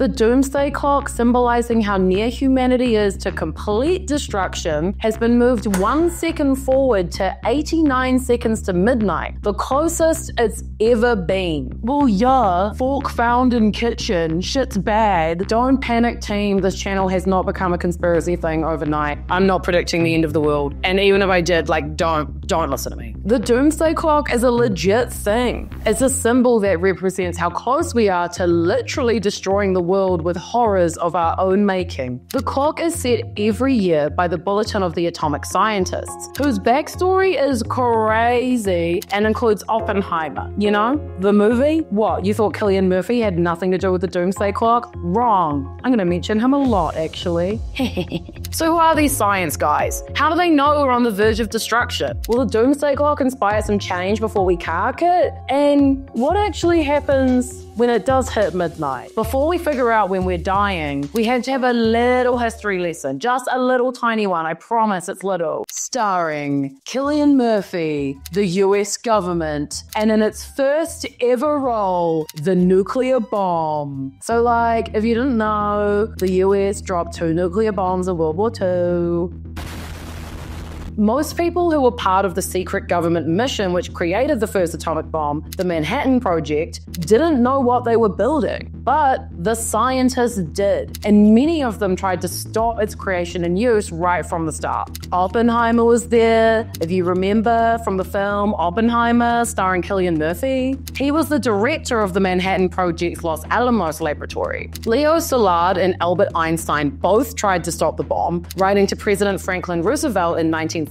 The Doomsday Clock, symbolizing how near humanity is to complete destruction, has been moved 1 second forward to 89 seconds to midnight, the closest it's ever been. Well, yeah, fork found in kitchen, shit's bad. Don't panic, team, this channel has not become a conspiracy thing overnight. I'm not predicting the end of the world, and even if I did, like, don't listen to me. The Doomsday Clock is a legit thing. It's a symbol that represents how close we are to literally destroying the world with horrors of our own making. The clock is set every year by the Bulletin of the Atomic Scientists, whose backstory is crazy and includes Oppenheimer. You know, the movie? What, you thought Cillian Murphy had nothing to do with the Doomsday Clock? Wrong. I'm gonna mention him a lot, actually. So who are these science guys? How do they know we're on the verge of destruction? Will the Doomsday Clock inspire some change before we cark it? And what actually happens when it does hit midnight? Before we figure out when we're dying, we have to have a little history lesson. Just a little tiny one, I promise it's little. Starring Cillian Murphy, the US government, and in its first ever role, the nuclear bomb. So like, if you didn't know, the US dropped 2 nuclear bombs in World War II. Most people who were part of the secret government mission which created the first atomic bomb, the Manhattan Project, didn't know what they were building. But the scientists did, and many of them tried to stop its creation and use right from the start. Oppenheimer was there. If you remember from the film Oppenheimer, starring Cillian Murphy, he was the director of the Manhattan Project's Los Alamos laboratory. Leo Szilard and Albert Einstein both tried to stop the bomb, writing to President Franklin Roosevelt in 1939.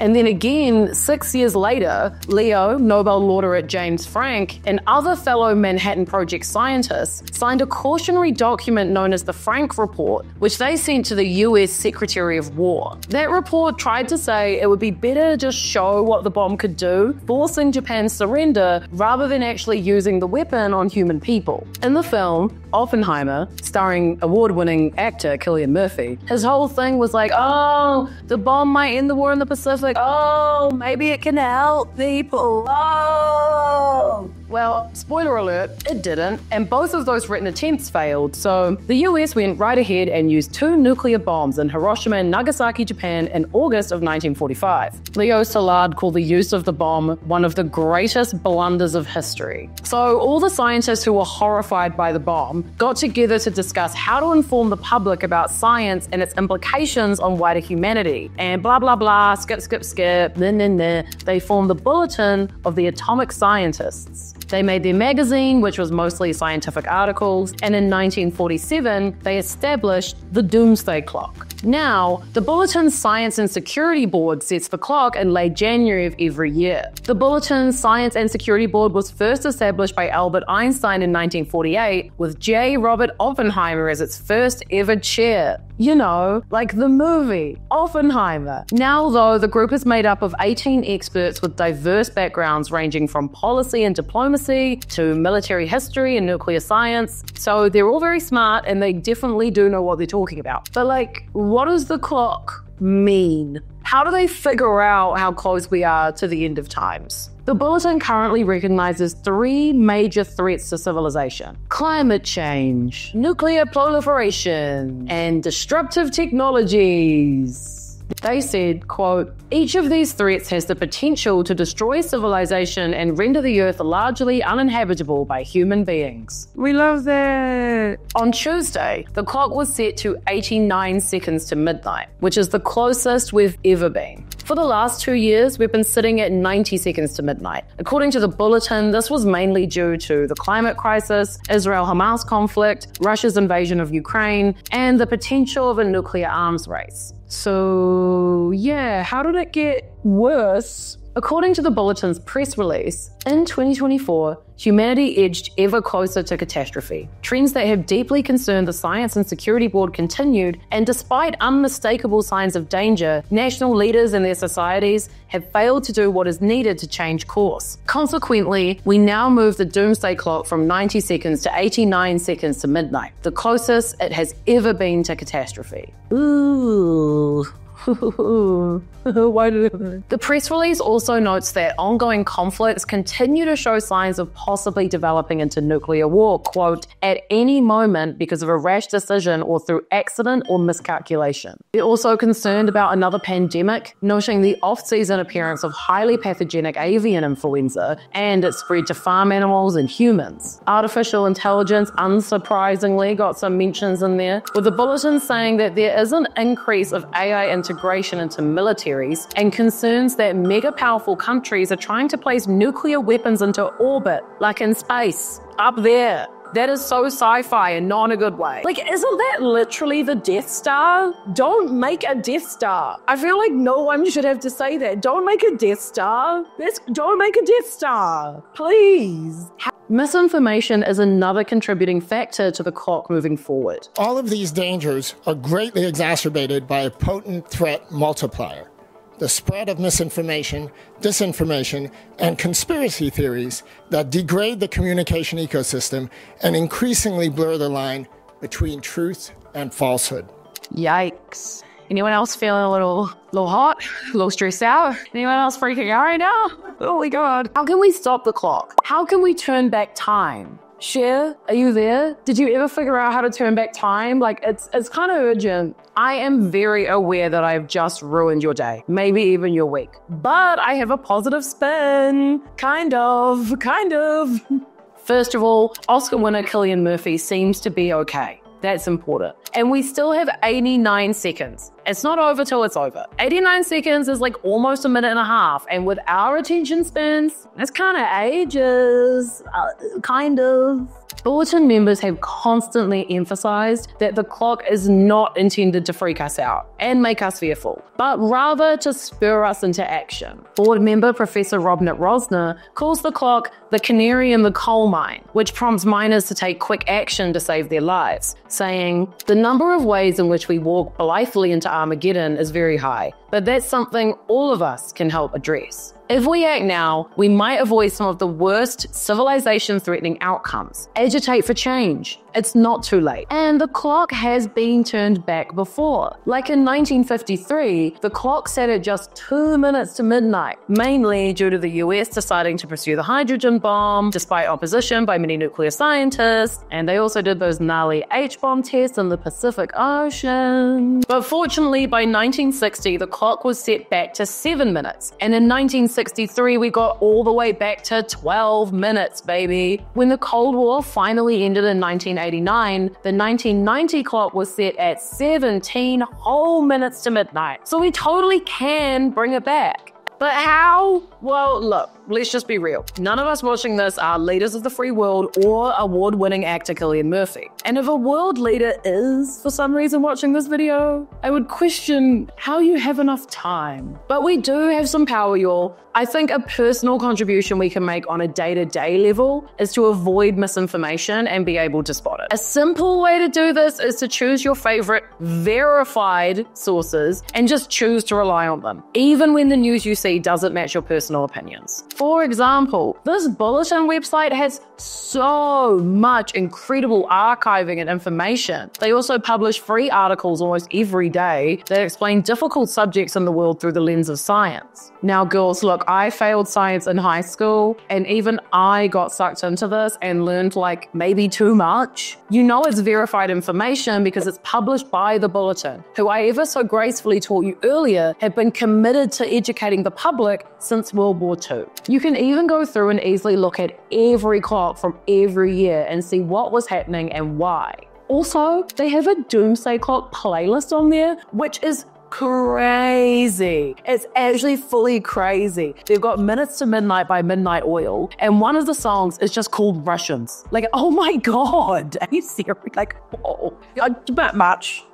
And then again, 6 years later, Leo, Nobel laureate James Franck, and other fellow Manhattan Project scientists signed a cautionary document known as the Franck Report, which they sent to the US Secretary of War. That report tried to say it would be better to just show what the bomb could do, forcing Japan's surrender rather than actually using the weapon on human people. In the film Oppenheimer, starring award-winning actor Cillian Murphy, his whole thing was like, oh, the bomb might end the war in the Pacific. Oh, maybe it can help people. Oh! Well, spoiler alert, it didn't, and both of those written attempts failed, so the US went right ahead and used 2 nuclear bombs in Hiroshima and Nagasaki, Japan in August of 1945. Leo Szilard called the use of the bomb one of the greatest blunders of history. So all the scientists who were horrified by the bomb got together to discuss how to inform the public about science and its implications on wider humanity, and blah blah blah, skip skip skip, nah nah nah. They formed the Bulletin of the Atomic Scientists. They made their magazine, which was mostly scientific articles, and in 1947, they established the Doomsday Clock. Now, the Bulletin's Science and Security Board sets the clock in late January of every year. The Bulletin's Science and Security Board was first established by Albert Einstein in 1948, with J Robert Oppenheimer as its first ever chair. You know, like the movie Oppenheimer. Now though, the group is made up of 18 experts with diverse backgrounds ranging from policy and diplomacy to military history and nuclear science. So they're all very smart and they definitely do know what they're talking about. But like, what does the clock mean? How do they figure out how close we are to the end of times? The Bulletin currently recognizes 3 major threats to civilization: climate change, nuclear proliferation, and disruptive technologies. They said, quote, "Each of these threats has the potential to destroy civilization and render the earth largely uninhabitable by human beings." We love that. On Tuesday, the clock was set to 89 seconds to midnight, which is the closest we've ever been. For the last 2 years, we've been sitting at 90 seconds to midnight. According to the Bulletin, this was mainly due to the climate crisis, Israel-Hamas conflict, Russia's invasion of Ukraine, and the potential of a nuclear arms race. So yeah, how did it get worse? According to the Bulletin's press release, in 2024, humanity edged ever closer to catastrophe. Trends that have deeply concerned the Science and Security Board continued, and despite unmistakable signs of danger, national leaders and their societies have failed to do what is needed to change course. Consequently, we now move the Doomsday Clock from 90 seconds to 89 seconds to midnight, the closest it has ever been to catastrophe. Ooh. Why did it? The press release also notes that ongoing conflicts continue to show signs of possibly developing into nuclear war, quote, at any moment because of a rash decision or through accident or miscalculation. They're also concerned about another pandemic, noting the off-season appearance of highly pathogenic avian influenza and its spread to farm animals and humans. Artificial intelligence, unsurprisingly, got some mentions in there, with the bulletin saying that there is an increase of AI integration into militaries and concerns that mega-powerful countries are trying to place nuclear weapons into orbit, like in space, up there. That is so sci-fi and not in a good way. Like, isn't that literally the Death Star? Don't make a Death Star. I feel like no one should have to say that. Don't make a Death Star. Don't make a Death Star. Please. Misinformation is another contributing factor to the clock moving forward. All of these dangers are greatly exacerbated by a potent threat multiplier. The spread of misinformation, disinformation, and conspiracy theories that degrade the communication ecosystem and increasingly blur the line between truth and falsehood. Yikes. Anyone else feeling a little hot, a little stressed out? Anyone else freaking out right now? Oh my God. How can we stop the clock? How can we turn back time? Cher, are you there? Did you ever figure out how to turn back time? Like, it's kind of urgent. I am very aware that I've just ruined your day, maybe even your week. But I have a positive spin. Kind of. First of all, Oscar winner Cillian Murphy seems to be okay. That's important. And we still have 89 seconds. It's not over till it's over. 89 seconds is like almost a minute and a half. And with our attention spans, that's kind of ages, kind of. Bulletin members have constantly emphasized that the clock is not intended to freak us out and make us fearful, but rather to spur us into action. Board member Professor Robert Rosner calls the clock the canary in the coal mine, which prompts miners to take quick action to save their lives, saying, "The number of ways in which we walk blithely into Armageddon is very high, but that's something all of us can help address. If we act now, we might avoid some of the worst civilization-threatening outcomes. Agitate for change. It's not too late." And the clock has been turned back before. Like in 1953, the clock set at just 2 minutes to midnight, mainly due to the US deciding to pursue the hydrogen bomb, despite opposition by many nuclear scientists, and they also did those gnarly H-bomb tests in the Pacific Ocean. But fortunately, by 1960, the clock was set back to 7 minutes, and in 1963, we got all the way back to 12 minutes, baby. When the Cold War finally ended in 1989, the 1990 clock was set at 17 whole minutes to midnight. So we totally can bring it back. But how? Well, look, let's just be real. None of us watching this are leaders of the free world or award-winning actor Cillian Murphy. And if a world leader is, for some reason, watching this video, I would question how you have enough time. But we do have some power, y'all. I think a personal contribution we can make on a day-to-day level is to avoid misinformation and be able to spot it. A simple way to do this is to choose your favorite verified sources and just choose to rely on them, even when the news you see doesn't match your personal opinions. For example, this bulletin website has so much incredible archiving and information. They also publish free articles almost every day that explain difficult subjects in the world through the lens of science. Now, girls, look, I failed science in high school, and even I got sucked into this and learned, like, maybe too much. You know it's verified information because it's published by the bulletin, who I ever so gracefully taught you earlier have been committed to educating the public since World War II. You can even go through and easily look at every clock from every year and see what was happening and why. Also, they have a Doomsday Clock playlist on there, which is crazy. It's actually fully crazy. They've got Minutes to Midnight by Midnight Oil, and one of the songs is just called Russians. Like, oh my God, are you serious? Like, oh, not much.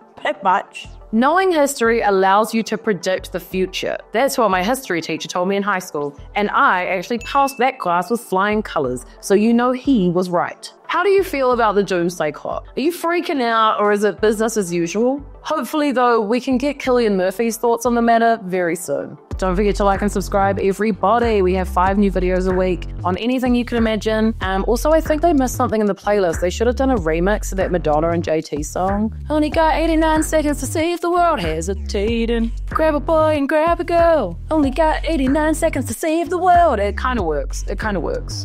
Knowing history allows you to predict the future. That's what my history teacher told me in high school, and I actually passed that class with flying colors, so you know he was right. How do you feel about the Doomsday Clock? Are you freaking out, or is it business as usual? Hopefully, though, we can get Cillian Murphy's thoughts on the matter very soon. Don't forget to like and subscribe, everybody. We have 5 new videos a week on anything you can imagine. Also, I think they missed something in the playlist. They should have done a remix of that Madonna and JT song. Only got 89 seconds to save the world, hesitating. Grab a boy and grab a girl. Only got 89 seconds to save the world. It kind of works.